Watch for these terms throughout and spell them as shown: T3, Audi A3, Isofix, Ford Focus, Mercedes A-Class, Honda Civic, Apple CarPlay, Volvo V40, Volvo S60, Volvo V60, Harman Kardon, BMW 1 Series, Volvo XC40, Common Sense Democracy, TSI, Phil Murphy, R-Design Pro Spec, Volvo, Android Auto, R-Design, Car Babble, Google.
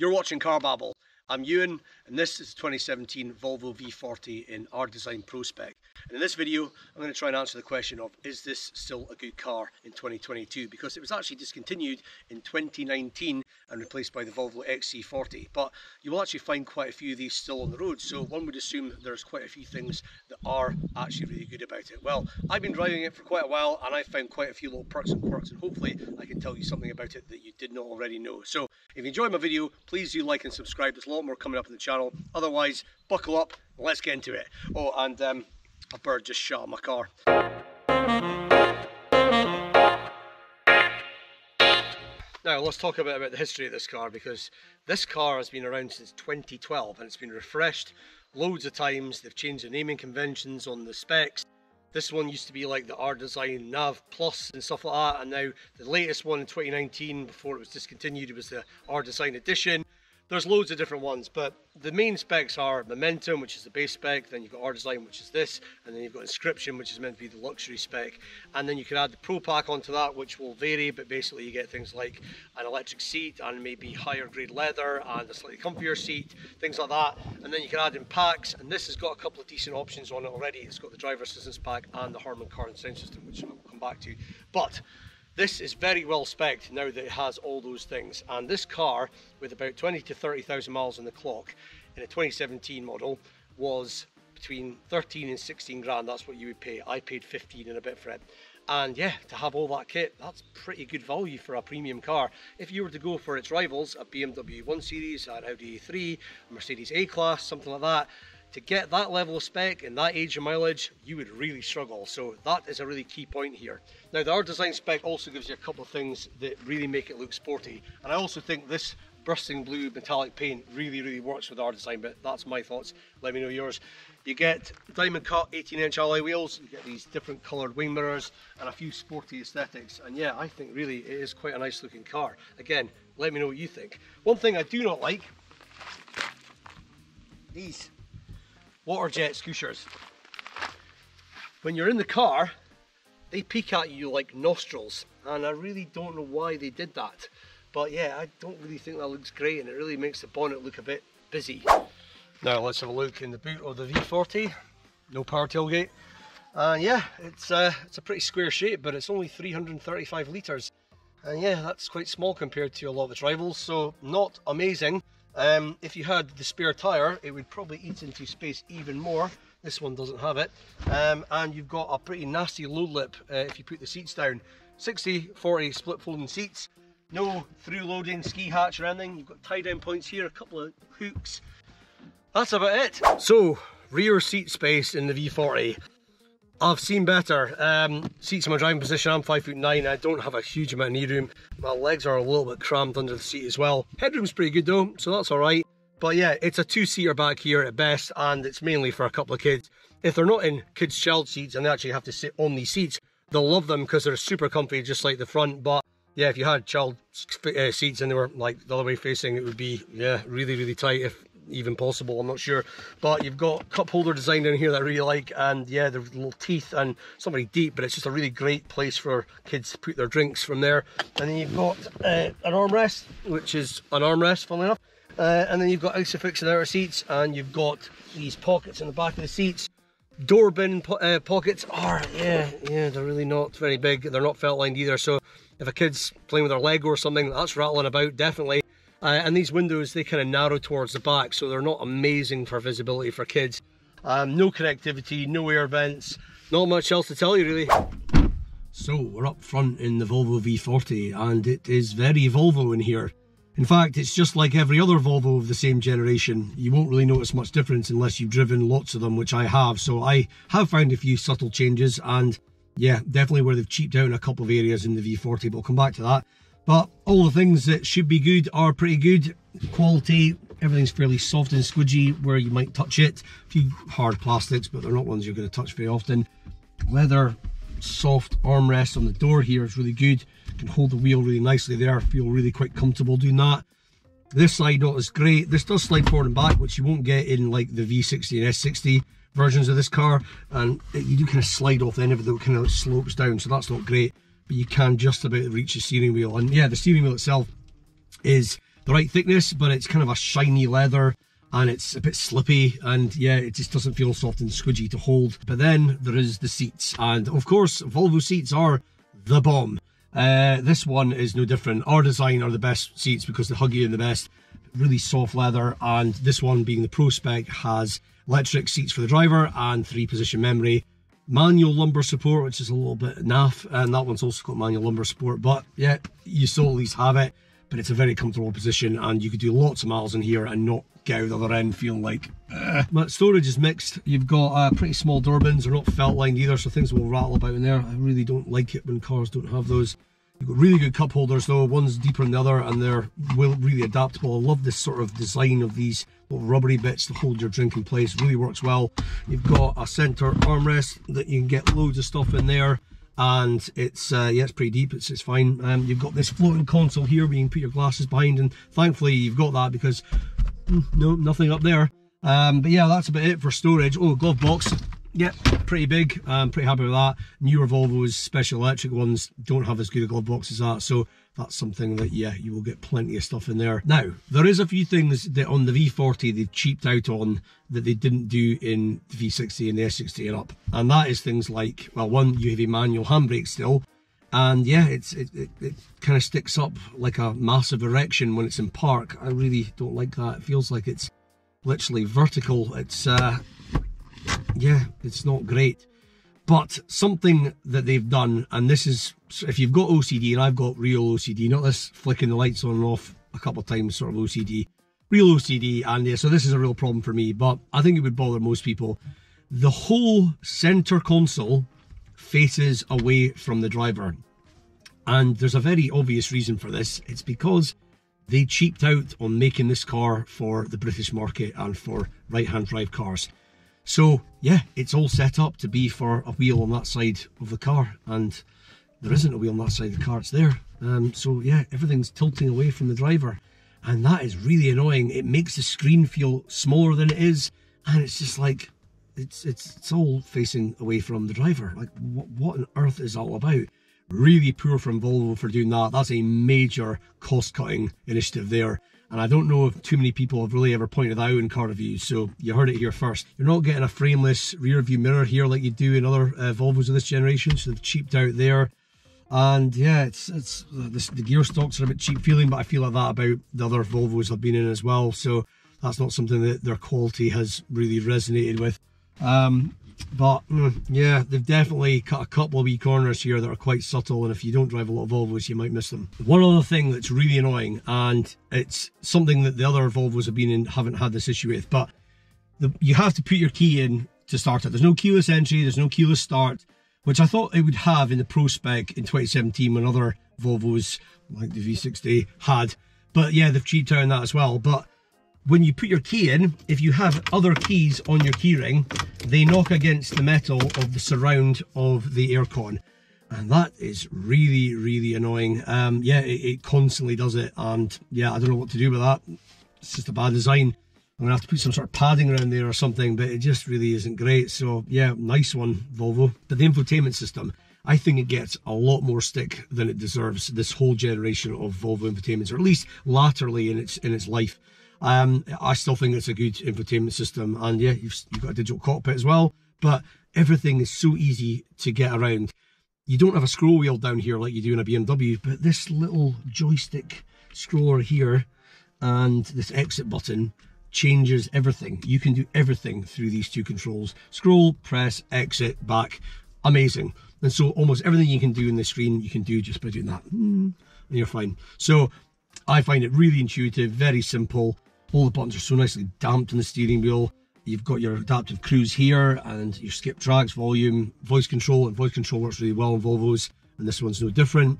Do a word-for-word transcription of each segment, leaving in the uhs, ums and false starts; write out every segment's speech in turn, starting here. You're watching Car Babble. I'm Ewan, and this is the twenty seventeen Volvo V forty in R-Design Pro Spec. And in this video, I'm going to try and answer the question of, is this still a good car in twenty twenty-two? Because it was actually discontinued in twenty nineteen and replaced by the Volvo X C forty. But you will actually find quite a few of these still on the road, so one would assume there's quite a few things that are actually really good about it. Well, I've been driving it for quite a while, and I've found quite a few little perks and quirks, and hopefully I can tell you something about it that you did not already know. So if you enjoyed my video, please do like and subscribe. There's a lot more coming up on the channel. Otherwise, buckle up and let's get into it. Oh, and um, a bird just shot on my car. Now, let's talk a bit about the history of this car, because this car has been around since twenty twelve and it's been refreshed loads of times. They've changed the naming conventions on the specs. This one used to be like the R-Design Nav Plus and stuff like that, and now the latest one in twenty nineteen, before it was discontinued, it was the R-Design Edition. There's loads of different ones, but the main specs are Momentum, which is the base spec, then you've got R-Design, which is this, and then you've got Inscription, which is meant to be the luxury spec, and then you can add the Pro Pack onto that, which will vary, but basically you get things like an electric seat and maybe higher grade leather and a slightly comfier seat, things like that. And then you can add in packs, and this has got a couple of decent options on it already. It's got the driver assistance pack and the Harman Kardon sound system, which I'll come back to. But this is very well spec'd now that it has all those things, and this car, with about twenty to thirty thousand miles on the clock in a twenty seventeen model, was between thirteen and sixteen grand. That's what you would pay. I paid fifteen and a bit for it, and yeah, to have all that kit, that's pretty good value for a premium car. If you were to go for its rivals, a B M W one series, an Audi A three, a Mercedes A-Class, something like that, to get that level of spec and that age of mileage, you would really struggle. So that is a really key point here. Now, the R-Design spec also gives you a couple of things that really make it look sporty. And I also think this bursting blue metallic paint really, really works with R-Design, but that's my thoughts. Let me know yours. You get diamond cut eighteen inch alloy wheels, you get these different coloured wing mirrors, and a few sporty aesthetics. And yeah, I think really it is quite a nice looking car. Again, let me know what you think. One thing I do not like, these water jet scooters. When you're in the car, they peek at you like nostrils, and I really don't know why they did that. But yeah, I don't really think that looks great, and it really makes the bonnet look a bit busy. Now let's have a look in the boot of the V forty. No power tailgate. And uh, yeah, it's uh, it's a pretty square shape, but it's only three hundred thirty-five litres. And yeah, that's quite small compared to a lot of its rivals, so not amazing. Um, if you had the spare tyre, it would probably eat into space even more. This one doesn't have it. Um, and you've got a pretty nasty low lip uh, if you put the seats down. sixty forty split folding seats, no through loading ski hatch or anything. You've got tie down points here, a couple of hooks. That's about it. So, rear seat space in the V forty. I've seen better. Um, seats in my driving position, I'm five foot nine, I don't have a huge amount of knee room. My legs are a little bit cramped under the seat as well. Headroom's pretty good though, so that's all right. But yeah, it's a two-seater back here at best, and it's mainly for a couple of kids. If they're not in kids' child seats and they actually have to sit on these seats, they'll love them because they're super comfy, just like the front. But yeah, if you had child uh, seats and they were like the other way facing, it would be, yeah, really, really tight, if even possible, I'm not sure. But you've got cup holder design down here that I really like, and yeah, the little teeth, and it's not very deep, but it's just a really great place for kids to put their drinks from there. And then you've got uh, an armrest, which is an armrest, funnily enough. Uh, and then you've got Isofix in the outer seats, and you've got these pockets in the back of the seats. Door bin po uh, pockets are, yeah, yeah, they're really not very big. They're not felt lined either, so if a kid's playing with their Lego or something, that's rattling about, definitely. Uh, and these windows, they kind of narrow towards the back, so they're not amazing for visibility for kids. Um, no connectivity, no air vents, not much else to tell you really. So we're up front in the Volvo V forty, and it is very Volvo in here. In fact, it's just like every other Volvo of the same generation. You won't really notice much difference unless you've driven lots of them, which I have. So I have found a few subtle changes, and yeah, definitely where they've cheaped out in a couple of areas in the V forty, but we'll come back to that. But all the things that should be good are pretty good. Quality, everything's fairly soft and squidgy where you might touch it. A few hard plastics, but they're not ones you're going to touch very often. Leather, soft armrest on the door here is really good. You can hold the wheel really nicely there. Feel really quite comfortable doing that. This side not as great. This does slide forward and back, which you won't get in like the V sixty and S sixty versions of this car. And you do kind of slide off the end of it, though it kind of slopes down, so that's not great. But you can just about reach the steering wheel. And yeah, the steering wheel itself is the right thickness, but it's kind of a shiny leather and it's a bit slippy, and yeah, it just doesn't feel soft and squidgy to hold. But then there is the seats, and of course Volvo seats are the bomb. Uh, this one is no different. R-Design are the best seats because they hug you in the best. Really soft leather, and this one being the Pro Spec has electric seats for the driver and three position memory. Manual lumbar support, which is a little bit naff, and that one's also got manual lumbar support, but yeah, you still at least have it. But it's a very comfortable position, and you could do lots of miles in here and not get out the other end feeling like uh. But storage is mixed. You've got uh, pretty small door bins. They're not felt lined either, so things will rattle about in there. I really don't like it when cars don't have those. You've got really good cup holders though, one's deeper than the other, and they're really adaptable. I love this sort of design of these little rubbery bits to hold your drink in place. Really works well. You've got a center armrest that you can get loads of stuff in there, and it's uh, yeah, it's pretty deep. It's it's fine. Um, you've got this floating console here where you can put your glasses behind, and thankfully you've got that because no, nothing up there. Um, but yeah, that's about it for storage. Oh, glove box. Yep, pretty big. I'm pretty happy with that. Newer Volvos, special electric ones, don't have as good a glove box as that, so that's something that, yeah, you will get plenty of stuff in there. Now, there is a few things that on the V forty they've cheaped out on that they didn't do in the V sixty and the S sixty and up, and that is things like, well, one, you have a manual handbrake still, and yeah, it's it, it, it kind of sticks up like a massive erection when it's in park. I really don't like that. It feels like it's literally vertical. It's... uh. Yeah, it's not great. But something that they've done, and this is, if you've got O C D, and I've got real O C D, not this flicking the lights on and off a couple of times sort of O C D, real O C D, and yeah, so this is a real problem for me, but I think it would bother most people. The whole center console faces away from the driver, and there's a very obvious reason for this. It's because they cheaped out on making this car for the British market and for right-hand drive cars. So yeah, it's all set up to be for a wheel on that side of the car, and there isn't a wheel on that side of the car, it's there. Um, so yeah, everything's tilting away from the driver, and that is really annoying. It makes the screen feel smaller than it is, and it's just like, it's it's, it's all facing away from the driver. Like, what, what on earth is that all about? Really poor from Volvo for doing that. That's a major cost-cutting initiative there. And I don't know if too many people have really ever pointed that out in car reviews, so you heard it here first. You're not getting a frameless rear view mirror here like you do in other uh, Volvos of this generation, so they've cheaped out there. And yeah, it's it's this, the gear stocks are a bit cheap feeling, but I feel like that about the other Volvos I've been in as well, so that's not something that their quality has really resonated with. Um, but yeah, they've definitely cut a couple of wee corners here that are quite subtle, and if you don't drive a lot of Volvos you might miss them. One other thing that's really annoying, and it's something that the other Volvos have been in haven't had this issue with, but the, you have to put your key in to start it. There's no keyless entry, there's no keyless start, which I thought it would have in the Pro Spec in twenty seventeen when other Volvos like the V sixty had, but yeah, they've cheaped out on that as well. But when you put your key in, if you have other keys on your keyring, they knock against the metal of the surround of the aircon, and that is really, really annoying. Um, yeah, it, it constantly does it, and yeah, I don't know what to do with that. It's just a bad design. I'm gonna have to put some sort of padding around there or something, but it just really isn't great. So yeah, nice one, Volvo. But the infotainment system, I think it gets a lot more stick than it deserves, this whole generation of Volvo infotainments, or at least laterally in its in its life. Um, I still think it's a good infotainment system, and yeah, you've, you've got a digital cockpit as well, but everything is so easy to get around. You don't have a scroll wheel down here like you do in a B M W, but this little joystick scroller here and this exit button changes everything. You can do everything through these two controls. Scroll, press, exit, back. Amazing. And so almost everything you can do in the screen, you can do just by doing that, and you're fine. So I find it really intuitive, very simple. All the buttons are so nicely damped on the steering wheel. You've got your adaptive cruise here and your skip tracks, volume, voice control, and voice control works really well on Volvos, and this one's no different.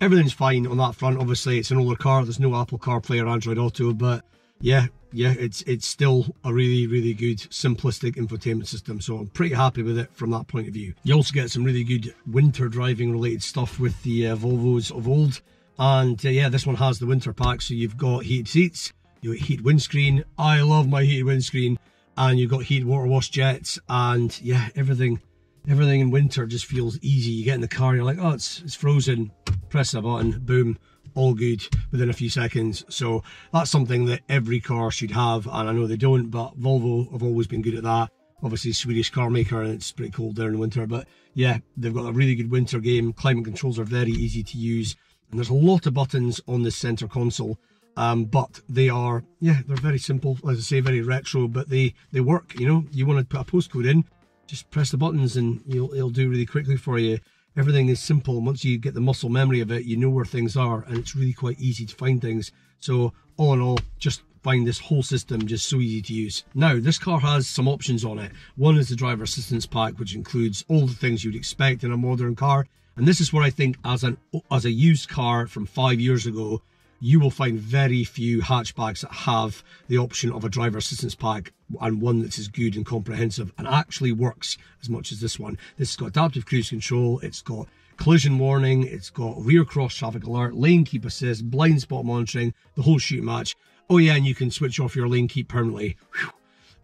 Everything's fine on that front. Obviously, it's an older car. There's no Apple CarPlay or Android Auto, but yeah, yeah, it's it's still a really, really good, simplistic infotainment system, so I'm pretty happy with it from that point of view. You also get some really good winter driving related stuff with the uh, Volvos of old, and uh, yeah, this one has the winter pack, so you've got heated seats, you've got heated windscreen. I love my heated windscreen, and you've got heated water wash jets, and yeah, everything everything in winter just feels easy. You get in the car, you're like, oh, it's, it's frozen, press a button, boom, all good within a few seconds. So that's something that every car should have, and I know they don't, but Volvo have always been good at that. Obviously Swedish car maker, and it's pretty cold there in the winter, but yeah, they've got a really good winter game. Climate controls are very easy to use, and there's a lot of buttons on this center console, um, but they are, yeah, they're very simple, as I say, very retro, but they, they work, you know. You want to put a postcode in, just press the buttons and you'll, it'll do really quickly for you. Everything is simple. Once you get the muscle memory of it, you know where things are, and it's really quite easy to find things. So all in all, just find this whole system just so easy to use. Now, this car has some options on it. One is the driver assistance pack, which includes all the things you'd expect in a modern car. And this is where I think as an as a used car from five years ago, you will find very few hatchbacks that have the option of a driver assistance pack, and one that's as good and comprehensive and actually works as much as this one. This has got adaptive cruise control, it's got collision warning, it's got rear cross traffic alert, lane keep assist, blind spot monitoring, the whole shoot match. Oh yeah, and you can switch off your lane keep permanently. Whew.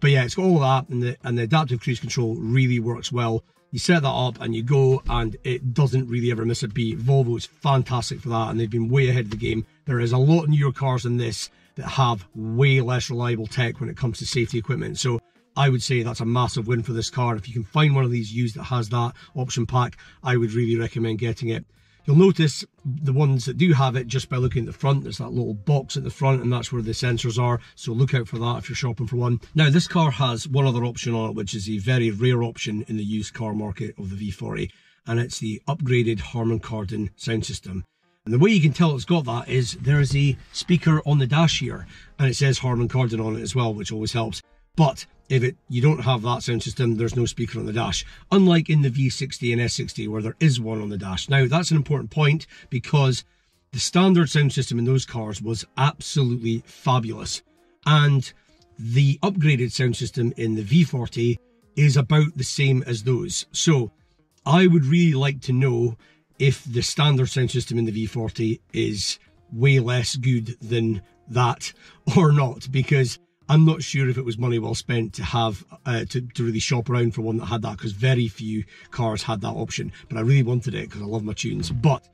But yeah, it's got all that, and the, and the adaptive cruise control really works well. You set that up and you go, and it doesn't really ever miss a beat. Volvo is fantastic for that, and they've been way ahead of the game. There is a lot of newer cars than this that have way less reliable tech when it comes to safety equipment. So I would say that's a massive win for this car. If you can find one of these used that has that option pack, I would really recommend getting it. You'll notice the ones that do have it just by looking at the front. There's that little box at the front, and that's where the sensors are. So look out for that if you're shopping for one. Now, this car has one other option on it, which is a very rare option in the used car market of the V forty, and it's the upgraded Harman Kardon sound system. And the way you can tell it's got that is there is a speaker on the dash here, and it says Harman Kardon on it as well, which always helps. But if it, you don't have that sound system, there's no speaker on the dash, unlike in the V sixty and S sixty where there is one on the dash. Now, that's an important point, because the standard sound system in those cars was absolutely fabulous, and the upgraded sound system in the V forty is about the same as those. So I would really like to know if the standard sound system in the V forty is way less good than that or not, because I'm not sure if it was money well spent to have uh, to, to really shop around for one that had that, because very few cars had that option. But I really wanted it because I love my tunes. But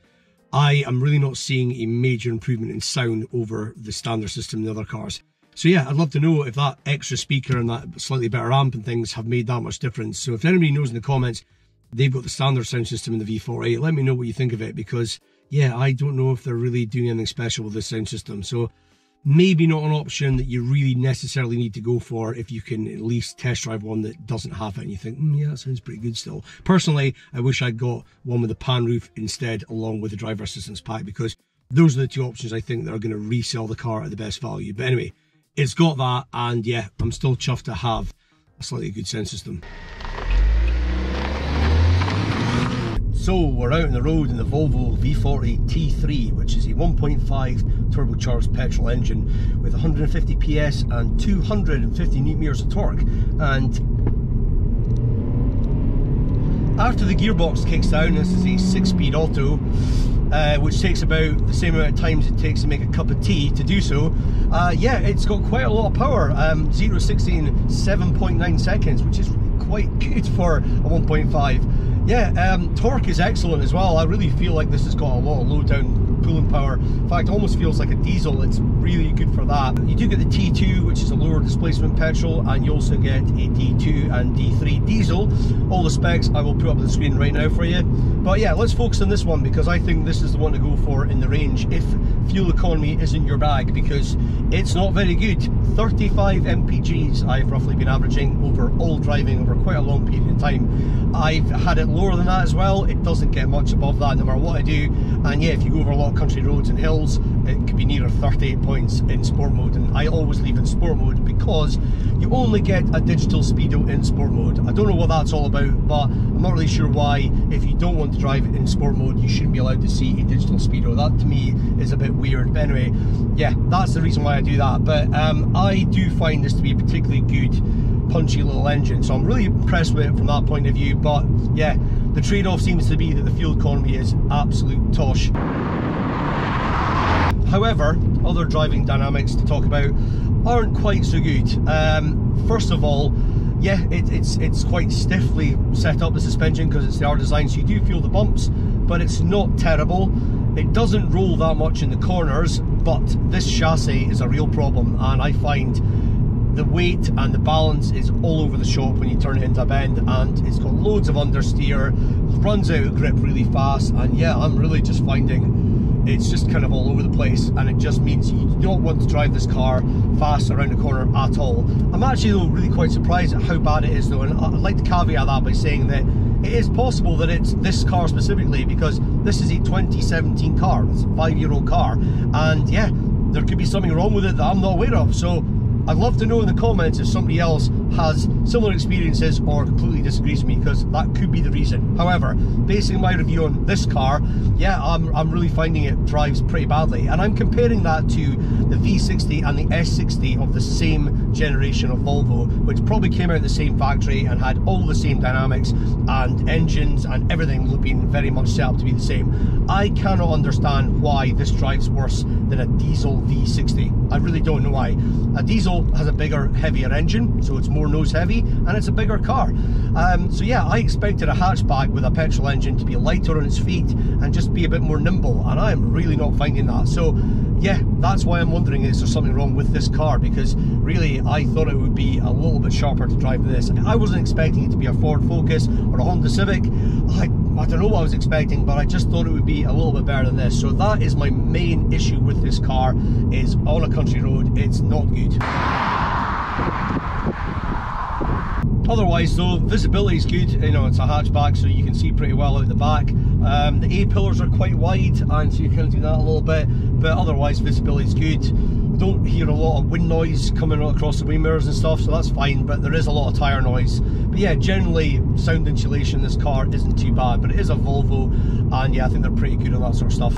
I am really not seeing a major improvement in sound over the standard system in the other cars. So yeah, I'd love to know if that extra speaker and that slightly better amp and things have made that much difference. So if anybody knows in the comments, they've got the standard sound system in the V forty, let me know what you think of it, because yeah, I don't know if they're really doing anything special with this sound system. So maybe not an option that you really necessarily need to go for if you can at least test drive one that doesn't have it and you think, mm, yeah, that sounds pretty good still. Personally, I wish I'd got one with a pan roof instead, along with the driver assistance pack, because those are the two options I think that are going to resell the car at the best value. But anyway, it's got that, and yeah, I'm still chuffed to have a slightly good sound system. So we're out on the road in the Volvo V forty T three, which is a one point five turbocharged petrol engine with one hundred fifty P S and two hundred fifty newton meters of torque. And after the gearbox kicks down, this is a six-speed auto, uh, which takes about the same amount of time as it takes to make a cup of tea to do so. Uh, yeah, it's got quite a lot of power, um, zero to sixty in seven point nine seconds, which is quite good for a one point five. Yeah, um, torque is excellent as well. I really feel like this has got a lot of low down pulling power. In fact, it almost feels like a diesel. It's really good for that. You do get the T two, which is a lower displacement petrol, and you also get a D two and D three diesel. All the specs I will put up on the screen right now for you. But yeah, let's focus on this one, because I think this is the one to go for in the range if fuel economy isn't your bag, because it's not very good. thirty-five M P Gs I've roughly been averaging over all driving over quite a long period of time. I've had it lower than that as well. It doesn't get much above that no matter what I do. And yeah, if you go over a lot of country roads and hills, it could be nearer thirty-eight points in sport mode, and I always leave in sport mode because you only get a digital speedo in sport mode. I don't know what that's all about, but I'm not really sure why, if you don't want to drive in sport mode, you shouldn't be allowed to see a digital speedo. That to me is a bit weird, but anyway, yeah, that's the reason why I do that. But um, I do find this to be a particularly good punchy little engine, so I'm really impressed with it from that point of view. But yeah, the trade-off seems to be that the fuel economy is absolute tosh. However, other driving dynamics to talk about aren't quite so good. Um, first of all, yeah, it, it's it's quite stiffly set up, the suspension, because it's the R-Design, so you do feel the bumps, but it's not terrible. It doesn't roll that much in the corners, but this chassis is a real problem, and I find the weight and the balance is all over the shop when you turn it into a bend, and it's got loads of understeer, runs out of grip really fast, and yeah, I'm really just finding it's just kind of all over the place, and it just means you don't want to drive this car fast around the corner at all. I'm actually though really quite surprised at how bad it is though, and I'd like to caveat that by saying that it is possible that it's this car specifically, because this is a twenty seventeen car, it's a five-year-old car, and yeah, there could be something wrong with it that I'm not aware of. So I'd love to know in the comments if somebody else has similar experiences or completely disagrees with me, because that could be the reason. However, basing my review on this car, yeah, I'm, I'm really finding it drives pretty badly. And I'm comparing that to the V sixty and the S sixty of the same generation of Volvo, which probably came out of the same factory and had all the same dynamics and engines and everything looking very much set up to be the same. I cannot understand why this drives worse than a diesel V sixty. I really don't know why. A diesel has a bigger, heavier engine, so it's more nose heavy, and it's a bigger car. Um, so yeah, I expected a hatchback with a petrol engine to be lighter on its feet and just be a bit more nimble, and I am really not finding that. So yeah, that's why I'm wondering, is there something wrong with this car? Because really, I thought it would be a little bit sharper to drive this. I wasn't expecting it to be a Ford Focus or a Honda Civic. I I don't know what I was expecting, but I just thought it would be a little bit better than this. So that is my main issue with this car, is on a country road, it's not good. Otherwise though, visibility is good. You know, it's a hatchback, so you can see pretty well out the back. Um, the A-pillars are quite wide, and so you can do that a little bit, but otherwise visibility is good. Don't hear a lot of wind noise coming across the wind mirrors and stuff, so that's fine, but there is a lot of tyre noise. But yeah, generally sound insulation in this car isn't too bad, but it is a Volvo, and yeah, I think they're pretty good on that sort of stuff.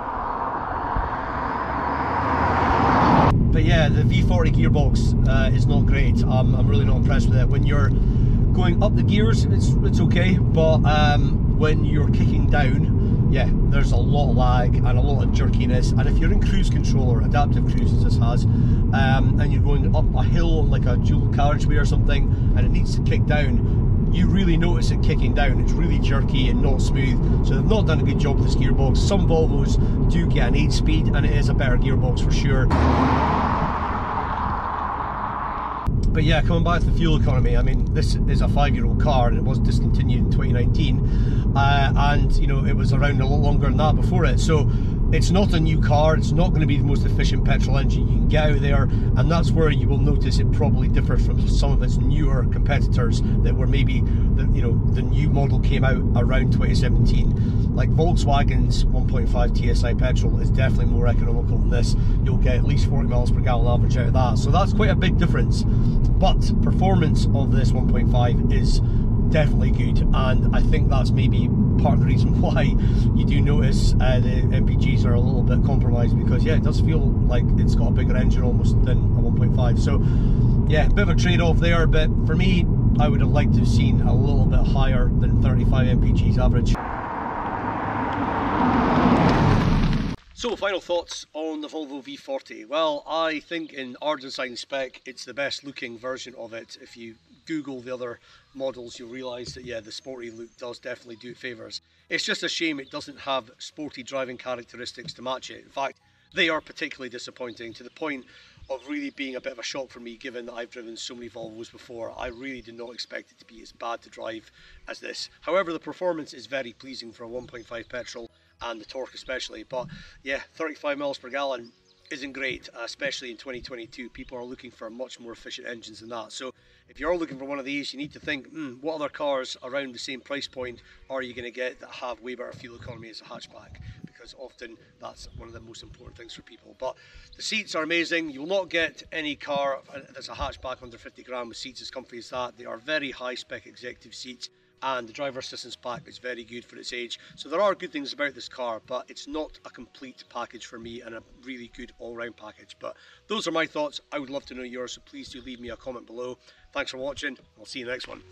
But yeah, the V forty gearbox uh, is not great. I'm, I'm really not impressed with it. When you're going up the gears, it's, it's okay, but um, when you're kicking down, yeah, there's a lot of lag and a lot of jerkiness, and if you're in cruise control or adaptive cruise as this has, um, and you're going up a hill on like a dual carriageway or something and it needs to kick down, you really notice it kicking down. It's really jerky and not smooth, so they've not done a good job with this gearbox. Some Volvos do get an eight speed and it is a better gearbox for sure. But yeah, coming back to the fuel economy, I mean, this is a five-year-old car, and it was discontinued in twenty nineteen, uh, and you know, it was around a lot longer than that before it. So it's not a new car, it's not going to be the most efficient petrol engine you can get out there, and that's where you will notice it probably differs from some of its newer competitors that were maybe, the, you know, the new model came out around twenty seventeen. Like Volkswagen's one point five T S I petrol is definitely more economical than this. You'll get at least forty miles per gallon average out of that, so that's quite a big difference. But performance of this one point five is definitely good, and I think that's maybe part of the reason why you do notice uh, the M P Gs are a little bit compromised, because yeah, it does feel like it's got a bigger engine almost than a one point five. So yeah, a bit of a trade-off there, but for me, I would have liked to have seen a little bit higher than thirty-five M P Gs average. So, final thoughts on the Volvo V forty. Well, I think in R-Design spec, it's the best looking version of it. If you Google the other models, you'll realise that yeah, the sporty look does definitely do favours. It's just a shame it doesn't have sporty driving characteristics to match it. In fact, they are particularly disappointing, to the point of really being a bit of a shock for me, given that I've driven so many Volvos before. I really did not expect it to be as bad to drive as this. However, the performance is very pleasing for a one point five petrol, and the torque especially. But yeah, thirty-five miles per gallon isn't great, especially in twenty twenty-two. People are looking for much more efficient engines than that. So if you're looking for one of these, you need to think, mm, what other cars around the same price point are you going to get that have way better fuel economy as a hatchback? Because often that's one of the most important things for people. But the seats are amazing. You will not get any car that's a hatchback under fifty grand with seats as comfy as that. They are very high spec executive seats, and the driver assistance pack is very good for its age. So there are good things about this car, but it's not a complete package for me, and a really good all-round package. But those are my thoughts. I would love to know yours, so please do leave me a comment below. Thanks for watching. I'll see you next one.